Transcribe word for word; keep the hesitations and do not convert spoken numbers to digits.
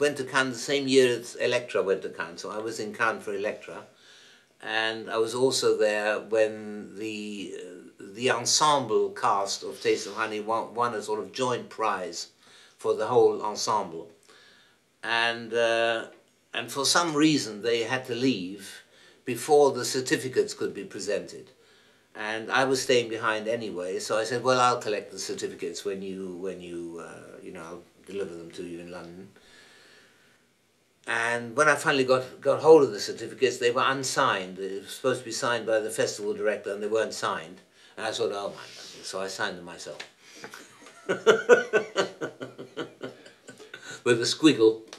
went to Cannes the same year as Electra went to Cannes, so I was in Cannes for Electra, and I was also there when the the ensemble cast of Taste of Honey won, won a sort of joint prize for the whole ensemble, and uh, and for some reason they had to leave before the certificates could be presented. And I was staying behind anyway, so I said, well, I'll collect the certificates when you, when you, uh, you know, I'll deliver them to you in London. And when I finally got, got hold of the certificates, they were unsigned. They were supposed to be signed by the festival director, and they weren't signed. And I thought, oh my God, so I signed them myself. With a squiggle.